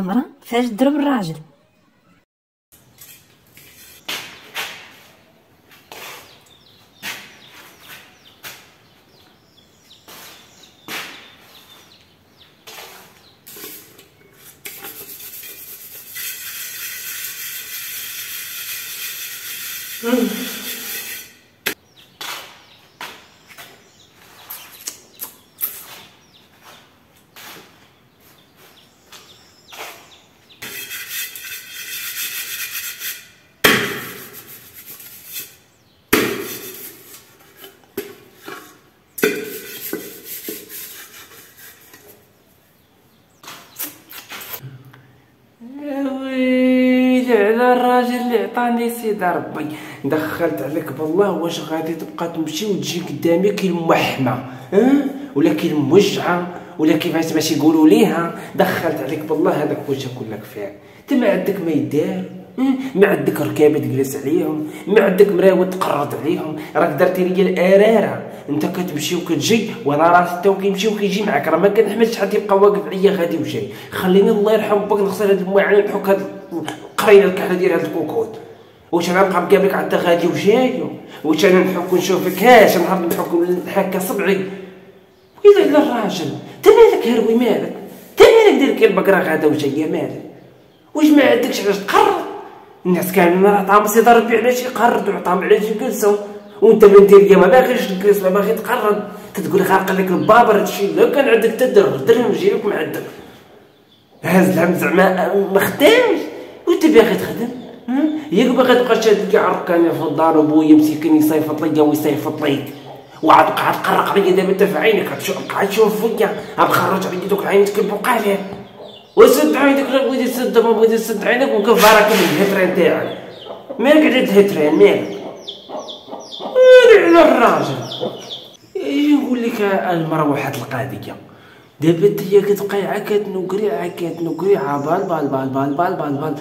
المرأة فاش تضرب الراجل. الراجل اللي عطاني سيدي ربي دخلت عليك بالله، واش غادي تبقى تمشي وتجي قدامي كي المحمى ولا كي الموجعه ولا كيفاش ماشي يقولوا ليها؟ دخلت عليك بالله هذاك واش كلك فيه، انت ما عندك ما يدار، ما عندك ركابه تجلس عليهم، ما عندك مراود تقرض عليهم، راك درتي ليا الاراره، انت كتمشي وكتجي وانا راسي حتى كيمشي وكيجي معاك، راه ما كنحملش شحال تيبقى واقف عليا غادي وجاي. خليني الله يرحم باك نغسل هاد المواعين نحك هاد قرينا الكحله ديال هاد الكوكوت. واش انا نبقى مقابلك حتى غادي وجاي؟ واش انا نحك ونشوفك هاش نهار نحك ونحك صبعي؟ ويلي على الراجل، انت مالك هروي مالك؟ انت مالك داير كي البقره غادا وجايه مالك؟ واش ما عندكش علاش تقرض؟ الناس كاملين راه عطاهم سيدي ربي على شي قرض وعطاهم على شي جلسه، وانت ما دير ليا ما باغيش تجلس ما باغي تقرض، كتقول خارق لك البابر هادشي. لو كان عندك حتى درهم جيبك ما عندك، هاز الهم زعما ما خدامش وانت باغي تخدم؟ ياك باغي تبقى شاد كاع ركاني في الدار وبويا مسكين يصيفط ليا ويصيفط ليك، وعاد تبقى تقرق عليا دابا انت في عينك، غتبقى تشوف فيا، غتخرج عليا دوك العينات كيبقى ليه. وسد عينك لا بغيتي تسد ما بغيتي تسد عينك، وكف راك من الهتران تاعك، مالك على الهتران مالك؟ على الراجل اجي نقول لك المراه واحد القضيه. دابا انت كتبقاي عا كتنوكري عا كتنوكري عا بال بال بال بال بال بال بال،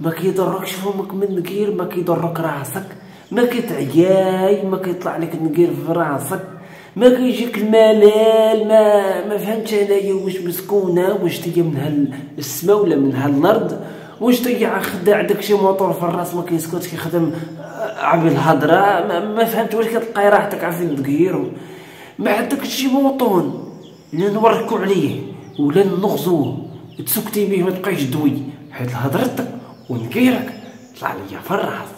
ما كيضركش فمك من نكير، ما كيضرك راسك، ما كتعياي، ما كيطلع لك نكير في راسك، ما كيجيك الملال، ما فهمتش انايا واش مسكونه، واش تيا من هالسما ولا من هالارض، واش تيا خدا عندك شي موطور في الراس ما كيسكتش كيخدم عبي الهضره، ما فهمت واش كتلقاي راحتك عافين تقير، ما عندكش شي موطون لا نوركو عليه ولا نغزوه تسكتي بيه، ما تبقايش دوي حيت هضرتك ونكيرك طلع ليا في الراس.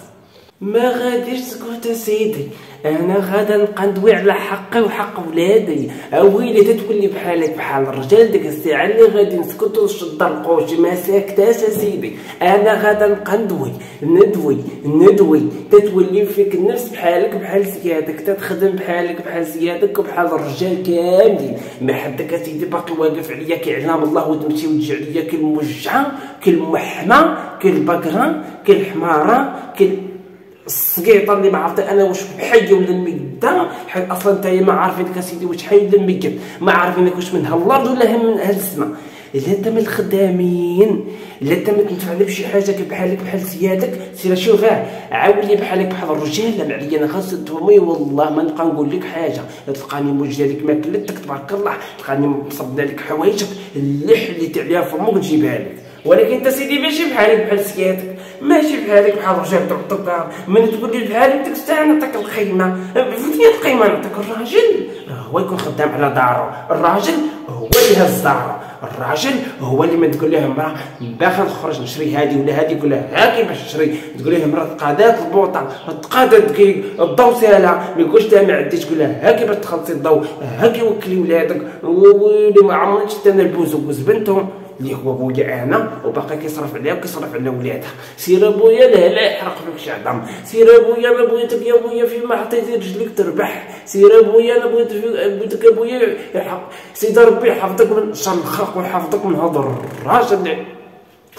ما غاديش تسكت سيدي، انا غادا نبقى ندوي على حقي وحق ولادي. اويلي تتولي بحالك بحال الرجال، ديك الساعه اللي غادي نسكت ونشد القوش ما ساكتاش سيدي، انا غادا نبقى ندوي ندوي ندوي، تتولي فيك النفس بحالك بحال سيادك، تتخدم بحالك بحال سيادك وبحال الرجال كاملين. ما حدك اسيدي باقي واقف عليا كيعلام الله، وتمشي وتجي عليا كي الموجعه كي المحمى كي البقره كي الحماره كي السقيطه اللي ما عرفت انا واش حيه ولا ميده، حيت اصلا نتايا ما عارفينك اسيدي واش حي ولا ميد، ما عارفينك واش من هالارض ولا هم من هالسما. الا انت من الخدامين، الا انت ما تنفعنا بشي حاجه بحالك بحال سيادك سير شوفها، عاولي بحالك بحال الرجال. لا معليا انا غنسد فمي والله ما نبقى نقول لك حاجه، لا تلقاني موجده لك ما كلتك تبارك الله، تلقاني مصبنا لك حوايجك اللي حليت عليها فمك نجيبها لك، ولكن انت سيدي ماشي بحالك بحال سيادك، ماشي بحالك بحال الرجال تاع الدار. من تولي بحالك ديك الساعه نعطيك القيمه، فين القيمه نعطيك؟ الراجل هو يكون خدام على داره، الراجل هو اللي هز داره، الراجل هو اللي ما تقول له امراه باغا نخرج نشري هادي ولا هادي، يقول لها هاكي باش نشري، تقول له امراه تقادات البوطه تقادات كي الضو سالها، ما يقولش لها ما عنديش، تقول لها هاكي باش تخلصي الضو، هاكي وكلي ولادك. ويلي ما عمرني شفت انا البوز بنتهم اللي هو بويا انا وباقي كيصرف عليها وكيصرف على ولادها. سير ابويا لا لا يحرق فيك شعبان، سير ابويا انا بغيتك يا بويا فيما حطيتي رجليك تربح، سير ابويا انا بغيتك يا بويا يحق سيدي ربي يحفظك من شر الخلق ويحفظك من هذا الراجل اللي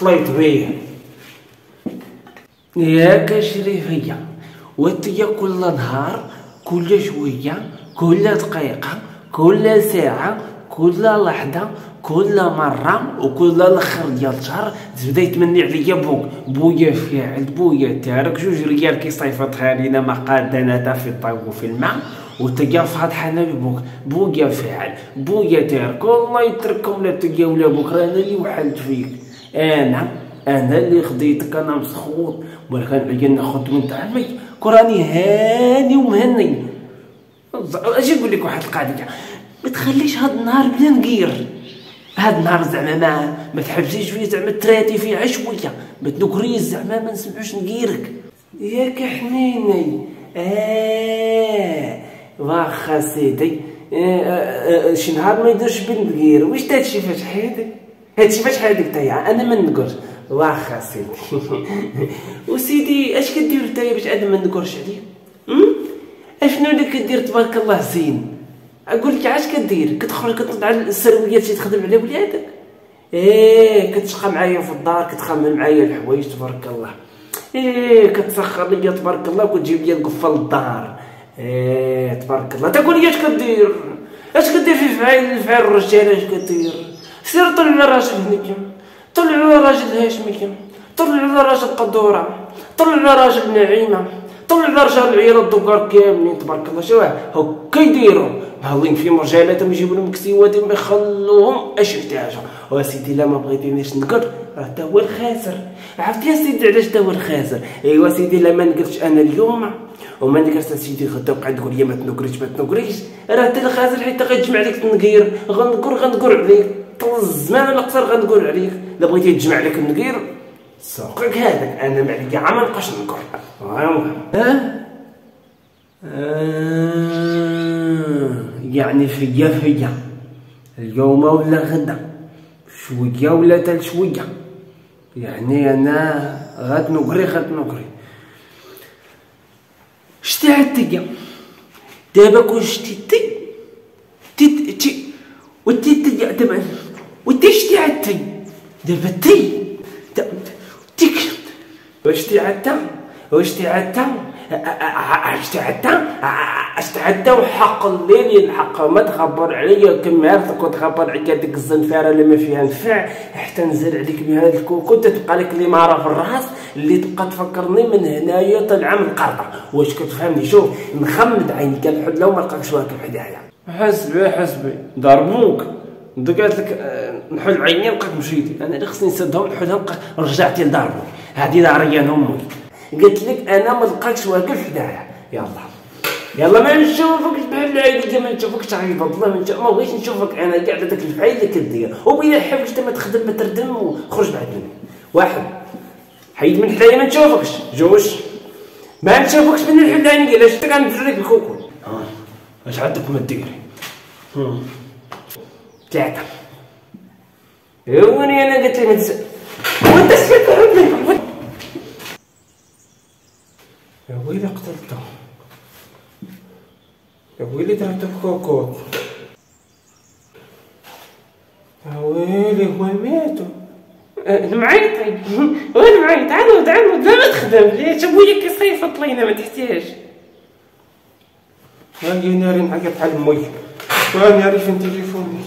طليت بيه. ياك شريفيه وانتيا كل نهار كل شويه كل دقيقه كل ساعه كل لحظه كل مرة وكل الاخر ديال الشهر تبدا يتمنى عليا بوك، بويا فاعل بويا تارك 2 ريال كيصيفطها لينا ما قادنا في الطاو وفي الماء، وتلقى فاضحه بوك بويا فاعل بويا تارك. والله يترككم لا تلقى ولا بوك، راه انا اللي وحلت فيك، انا اللي خديتك انا مسخوط ولا كنبين ناخد وانت عمي كراني هاني ومهني. اجي نقول لك واحد القاعده، ما تخليش هاد النهار بلا نقير، هاد النهار زعما ما تحبسيش فيه، زعما تراتي فيه عشويه، ما تنكريش زعما ما نسمعوش نقيرك ياك حنيني. واخا سيدي شي نهار ما يديرش بين نقير، واش هادشي فاش حيدك، هادشي فاش حيدك تايا انا ما نقرش. واخا سيدي وسيدي اش كدير تايا باش انا ما نقرش عليك؟ اشنو اللي كدير تبارك الله زين؟ اقول لك علاش كدير، كتخرج كتطلع على السرويات شي تخدم على ولادك، كتشقى معايا في الدار، كتخمم معايا الحوايج تبارك الله، كتسخر ليا تبارك الله، وكتجيب ليا القفه للدار، تبارك الله. تقول لي اش كدير، اش كدير في فعل الرجال، اش كدير؟ سير طلع على راجل هنيك، طلع على راجل هاشمي، طلع على راجل قدوره، طلع على راجل نعيمه، طلع على رجال العيال الدوكار كاملين تبارك الله. شوف هكا يديروا مهلين فيهم رجالاتهم، يجيبوا لهم كسيواتهم ويخلوهم اش احتياجه. وسيدي لا ما بغيتينيش نقول راه تا هو الخاسر، عرفتي يا سيدي علاش تا هو الخاسر؟ ايوا سيدي لا ما نقلتش انا اليوم وما نقلتش سيدي غدا وقعد تقول لي ما تنقريش راه تا الخاسر، حيت غيتجمع لك تنقير، غنقر عليك طول الزمان ولا قصر غنقول عليك. لا بغيتي تجمع لك النقير سوقك هذاك، انا ما عليا عام ما نبقاش نقر. يعني فيا اليوم ولا غدا، شويه ولا تال شويه، يعني انا غاد نقري. شتي عتيا دابا كون شتي تي وتي دابا وتي شتي عتي دابا تي واش تعدى وحق الليل يلحق، ما تخبر عليا كم عرفتك وتخبر عليك هذيك الزنفاره اللي ما فيها نفع، حتى نزل عليك بهذا الكوكو تتبقى لك الاماره في الراس اللي تبقى تفكرني من هنايا طالعه من القرطه. واش كتفهمني؟ شوف نخمد عينيك الحدله وما لقاكش واقف حدايا. حسبي ضربوك قالت لك نحل عيني لقاك مشيتي، انا اللي خصني نسدهم نحلهم رجعتي لدارهم، هذه داريا امي. قلت لك انا ما لقاكش واقف حدايا، يلا ما نشوفكش بحال العيد، ما نشوفكش تعيط، ما بغيتش نشوفك انا كاع على داك الفعل اللي كدير، وبلا حاول حتى ما تخدم ما تردم وخرج بعدني. واحد حيد من حدايا ما نشوفكش، جوج ما نشوفكش من الحدايا ديالي، شفتك غندير لك الكوكو، اش عندك ما ديري، ثلاثة هوني انا قلت لك ما تسأل وانت سكت عندك يا ويلي قتلته، يا ويلي درته في كوكوط، يا ويلي هو ماتو، انا معيطي وانا معيط، عاود لا ما تخدم ليش بويا كيصيفط لينا ما تحتاج. ها هي ناري نعيط على امي، ها ناري فين تليفوني،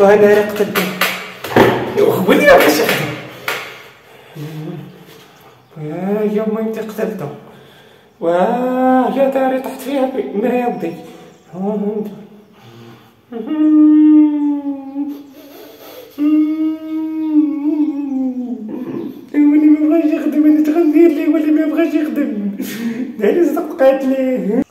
ها ناري قتلته، وخبرني ما بغاش يخدم، ها هي امي قتلته، واه يا داري طحت فيها مريضي. ولي ما بغاش يخدم، انا تغندير ليه ولي ما بغاش يخدم، داري صدقات ليه.